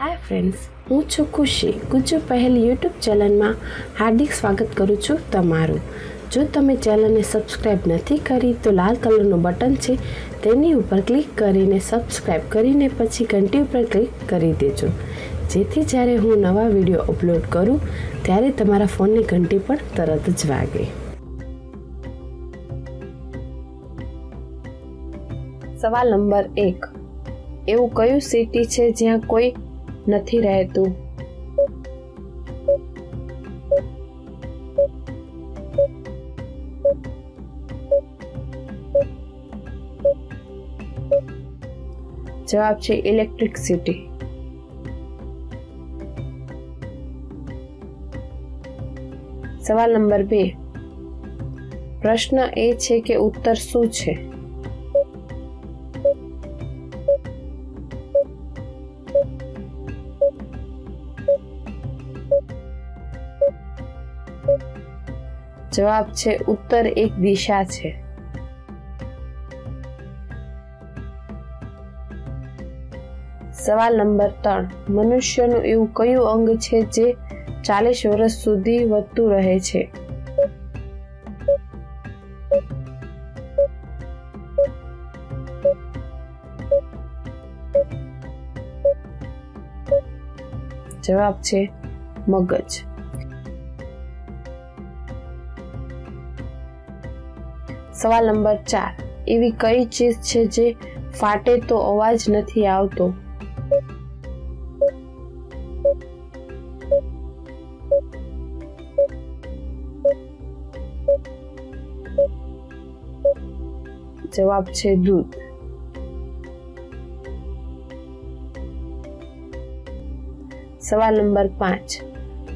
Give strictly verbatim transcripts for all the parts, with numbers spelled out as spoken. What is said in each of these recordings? Hi friends, હું છું ખુશી ગુજ્જુ પહેલ યુટ્યુબ ચેનલમાં હાર્દિક સ્વાગત કરું છું તમારું. જો તમે ચેનલને સબસ્ક્રાઈબ નથી કરી તો લાલ કલરનું બટન છે તેની ઉપર ક્લિક કરીને સબસ્ક્રાઈબ કરીને પછી ઘંટી ઉપર ક્લિક કરી દેજો, જેથી જ્યારે હું નવા વિડીયો અપલોડ કરું ત્યારે તમારા ફોનની ઘંટી પણ તરત જ વાગે. સવાલ નંબર એક. એવું કયું સિટી છે જ્યાં કોઈ નથી રહેતું? જવાબ છે ઇલેક્ટ્રિક સિટી. સવાલ નંબર બે. પ્રશ્ન એ છે કે ઉત્તર શું છે? જવાબ છે ઉત્તર એક દિશા છે. સવાલ નંબર ત્રણ. મનુષ્યનું એવું કયું અંગ છે જે ચાલીસ વર્ષ સુધી વધતું રહે છે? જવાબ છે મગજ. સવાલ નંબર ચાર. એવી કઈ ચીજ છે જે ફાટે તો અવાજ નથી આવતો? જવાબ છે દૂધ. સવાલ નંબર પાંચ.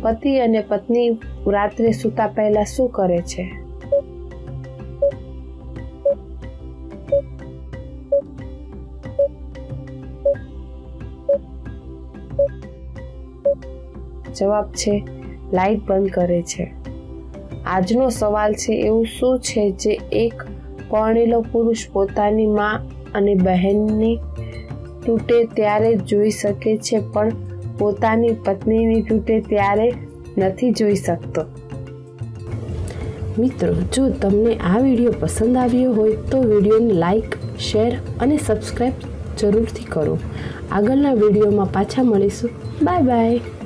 પતિ અને પત્ની રાત્રે સૂતા પહેલા શું કરે છે? જવાબ છે લાઈટ બંધ કરે છે. આજનો સવાલ છે એવું શું છે જે એક પરણેલો પુરુષ પોતાની માં અને બહેનની તૂટે ત્યારે જોઈ શકે છે પણ પોતાની પત્નીની તૂટે ત્યારે નથી જોઈ શકતો? મિત્રો, જો તમને આ વિડીયો પસંદ આવ્યો હોય તો વિડીયોને લાઈક, શેર અને સબસ્ક્રાઈબ જરૂરથી કરો. આગળના વિડીયોમાં પાછા મળીશું. Bye by.